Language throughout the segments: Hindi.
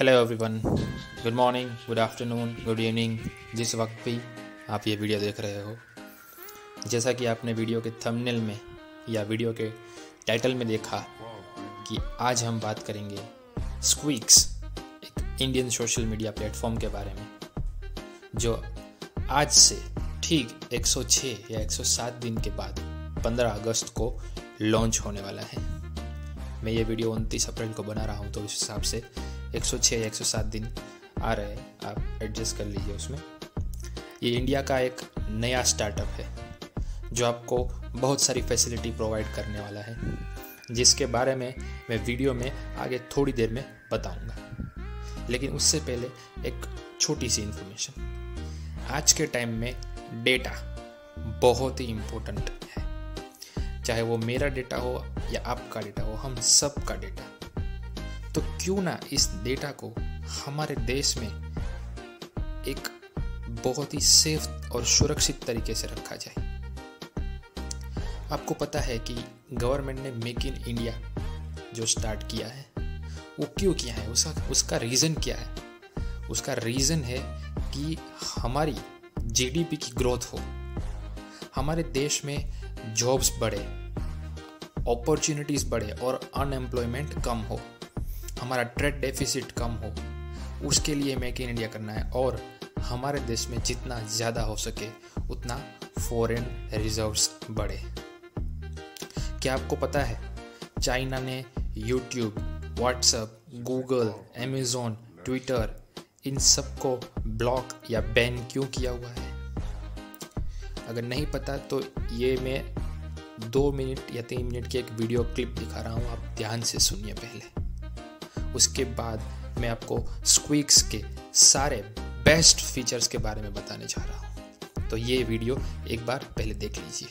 Hello everyone, good morning, good afternoon, good evening, जिस वक्त भी आप ये वीडियो देख रहे हो। जैसा कि आपने वीडियो के थंबनेल में या वीडियो के टाइटल में देखा कि आज हम बात करेंगे स्क्वीक्स, एक इंडियन सोशल मीडिया प्लेटफॉर्म के बारे में, जो आज से ठीक 106 या 107 दिन के बाद 15 अगस्त को लॉन्च होने वाला है। मैं ये वीडियो 29 अप्रैल को बना रहा हूँ, तो उस हिसाब से 106 या 107 दिन आ रहे हैं, आप एडजस्ट कर लीजिए। उसमें ये इंडिया का एक नया स्टार्टअप है जो आपको बहुत सारी फैसिलिटी प्रोवाइड करने वाला है, जिसके बारे में मैं वीडियो में आगे थोड़ी देर में बताऊंगा। लेकिन उससे पहले एक छोटी सी इन्फॉर्मेशन। आज के टाइम में डेटा बहुत ही इम्पोर्टेंट है, चाहे वो मेरा डेटा हो या आपका डेटा हो, हम सब का डेटा। तो क्यों ना इस डेटा को हमारे देश में एक बहुत ही सेफ और सुरक्षित तरीके से रखा जाए। आपको पता है कि गवर्नमेंट ने मेक इन इंडिया जो स्टार्ट किया है, वो क्यों किया है, उसका रीज़न क्या है? उसका रीज़न है कि हमारी जीडीपी की ग्रोथ हो, हमारे देश में जॉब्स बढ़े, अपॉर्चुनिटीज़ बढ़े और अनएम्प्लॉयमेंट कम हो, हमारा ट्रेड डेफिसिट कम हो। उसके लिए मेक इन इंडिया करना है और हमारे देश में जितना ज़्यादा हो सके उतना फॉरेन रिजर्व्स बढ़े। क्या आपको पता है चाइना ने YouTube, WhatsApp, Google, Amazon, Twitter इन सब को ब्लॉक या बैन क्यों किया हुआ है? अगर नहीं पता तो ये मैं 2 मिनट या 3 मिनट की एक वीडियो क्लिप दिखा रहा हूँ, आप ध्यान से सुनिए पहले। उसके बाद मैं आपको स्क्वीक्स के सारे बेस्ट फीचर्स के बारे में बताने जा रहा हूँ, तो ये वीडियो एक बार पहले देख लीजिए।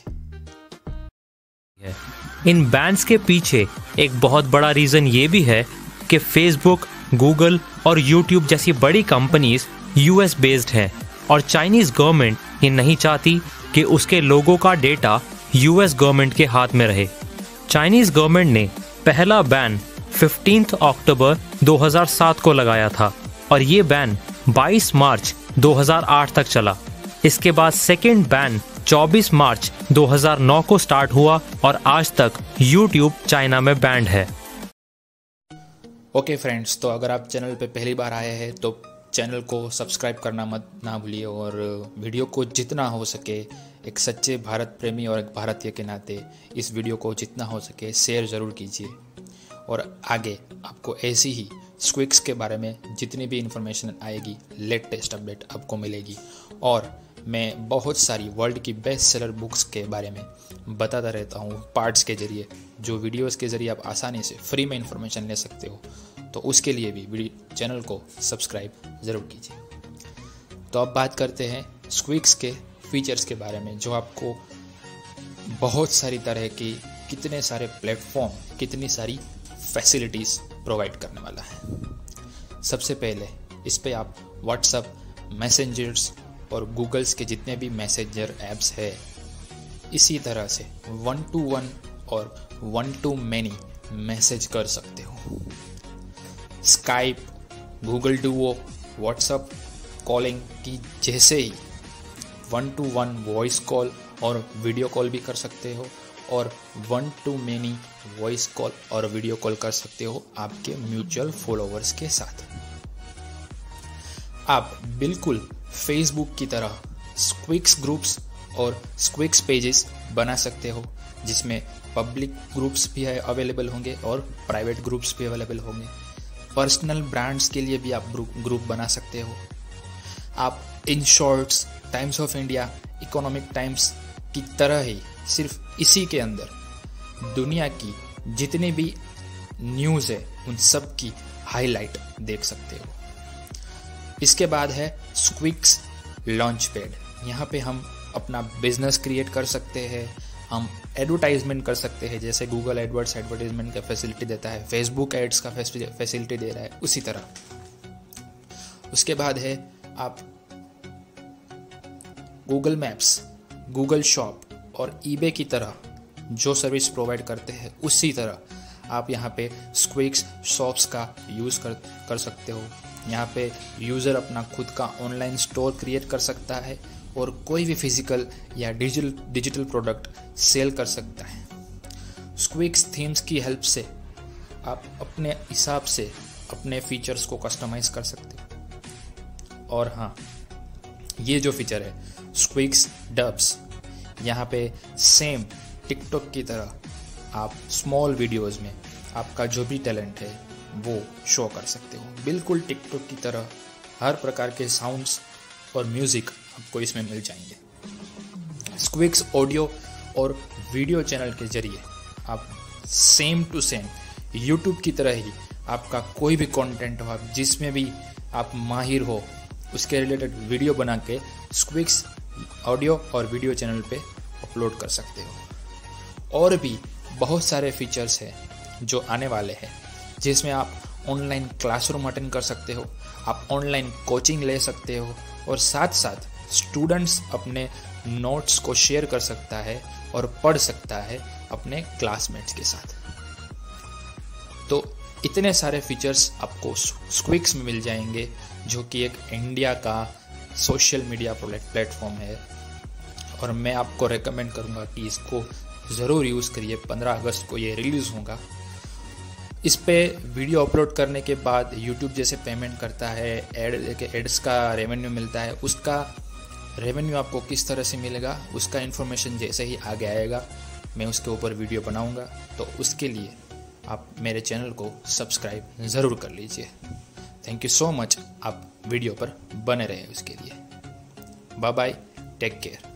इन बैन्स के पीछे एक बहुत बड़ा रीजन ये भी है कि फेसबुक, गूगल और यूट्यूब जैसी बड़ी कंपनीज यूएस बेस्ड हैं और चाइनीज गवर्नमेंट ये नहीं चाहती कि उसके लोगों का डेटा यूएस गवर्नमेंट के हाथ में रहे। चाइनीज गवर्नमेंट ने पहला बैन 15 अक्टूबर 2007 को लगाया था और ये बैन 22 मार्च 2008 तक चला। इसके बाद सेकेंड बैन 24 मार्च 2009 को स्टार्ट हुआ और आज तक YouTube चाइना में बैंड है। ओके फ्रेंड्स, तो अगर आप चैनल पे पहली बार आए हैं तो चैनल को सब्सक्राइब करना मत ना भूलिए और वीडियो को जितना हो सके, एक सच्चे भारत प्रेमी और एक भारतीय के नाते इस वीडियो को जितना हो सके शेयर ज़रूर कीजिए। और आगे आपको ऐसी ही स्क्विक्स के बारे में जितनी भी इन्फॉर्मेशन आएगी, लेटेस्ट अपडेट आपको मिलेगी और मैं बहुत सारी वर्ल्ड की बेस्ट सेलर बुक्स के बारे में बताता रहता हूँ पार्ट्स के ज़रिए, जो वीडियोस के ज़रिए आप आसानी से फ्री में इन्फॉर्मेशन ले सकते हो। तो उसके लिए भी चैनल को सब्सक्राइब ज़रूर कीजिए। तो अब बात करते हैं स्क्विक्स के फीचर्स के बारे में, जो आपको बहुत सारी तरह की, कितने सारे प्लेटफॉर्म, कितनी सारी फैसिलिटीज़ प्रोवाइड करने वाला है। सबसे पहले इस पे आप व्हाट्सएप, मैसेंजर्स और गूगल्स के जितने भी मैसेंजर ऐप्स है, इसी तरह से 1-to-1 और 1-to-many मैसेज कर सकते हो। Skype, Google Duo, WhatsApp calling की जैसे ही 1-to-1 वॉइस कॉल और वीडियो कॉल भी कर सकते हो और 1-to-many वॉइस कॉल और वीडियो कॉल कर सकते हो आपके म्यूचुअल फॉलोअर्स के साथ। आप बिल्कुल फेसबुक की तरह स्क्विक्स ग्रुप्स और स्क्विक्स पेजेस बना सकते हो, जिसमें पब्लिक ग्रुप्स भी अवेलेबल होंगे और प्राइवेट ग्रुप्स भी अवेलेबल होंगे। पर्सनल ब्रांड्स के लिए भी आप ग्रुप बना सकते हो। आप Inshorts, Times of India, Economic Times की तरह ही सिर्फ इसी के अंदर दुनिया की जितनी भी न्यूज़ है उन सब की हाईलाइट देख सकते हो। इसके बाद है स्क्विक्स लॉन्च पैड। यहाँ पे हम अपना बिजनेस क्रिएट कर सकते हैं, हम एडवर्टाइजमेंट कर सकते हैं, जैसे गूगल एडवर्ड्स एडवर्टाइजमेंट का फैसिलिटी देता है, फेसबुक एड्स का फैसिलिटी दे रहा है, उसी तरह। उसके बाद है आप गूगल मैप्स, गूगल शॉप और eBay की तरह जो सर्विस प्रोवाइड करते हैं, उसी तरह आप यहाँ पे स्क्विक्स शॉप्स का यूज़ कर सकते हो। यहाँ पे यूज़र अपना खुद का ऑनलाइन स्टोर क्रिएट कर सकता है और कोई भी फिजिकल या डिजिटल प्रोडक्ट सेल कर सकता है। स्क्विक्स थीम्स की हेल्प से आप अपने हिसाब से अपने फीचर्स को कस्टमाइज कर सकते हो। और हाँ, ये जो फीचर है स्क्विक्स डब्स, यहाँ पे सेम टिकटॉक की तरह आप स्मॉल वीडियोस में आपका जो भी टैलेंट है वो शो कर सकते हो। बिल्कुल टिकटॉक की तरह हर प्रकार के साउंड्स और म्यूज़िक आपको इसमें मिल जाएंगे। स्क्विक्स ऑडियो और वीडियो चैनल के जरिए आप सेम टू सेम YouTube की तरह ही आपका कोई भी कंटेंट हो, आप जिसमें भी आप माहिर हो उसके रिलेटेड वीडियो बना के स्क्विक्स ऑडियो और वीडियो चैनल पे अपलोड कर सकते हो। और भी बहुत सारे फीचर्स हैं जो आने वाले हैं, जिसमें आप ऑनलाइन क्लासरूम अटेंड कर सकते हो, आप ऑनलाइन कोचिंग ले सकते हो और साथ साथ स्टूडेंट्स अपने नोट्स को शेयर कर सकता है और पढ़ सकता है अपने क्लासमेट्स के साथ। तो इतने सारे फीचर्स आपको स्क्विक्स में मिल जाएंगे, जो कि एक इंडिया का सोशल मीडिया प्लेटफॉर्म है और मैं आपको रेकमेंड करूंगा कि इसको ज़रूर यूज़ करिए। 15 अगस्त को ये रिलीज़ होगा। इस पे वीडियो अपलोड करने के बाद YouTube जैसे पेमेंट करता है, एड्स का रेवेन्यू मिलता है, उसका रेवेन्यू आपको किस तरह से मिलेगा उसका इन्फॉर्मेशन जैसे ही आगे आएगा मैं उसके ऊपर वीडियो बनाऊंगा। तो उसके लिए आप मेरे चैनल को सब्सक्राइब ज़रूर कर लीजिए। थैंक यू सो मच, आप वीडियो पर बने रहे उसके लिए। Bye bye, take care.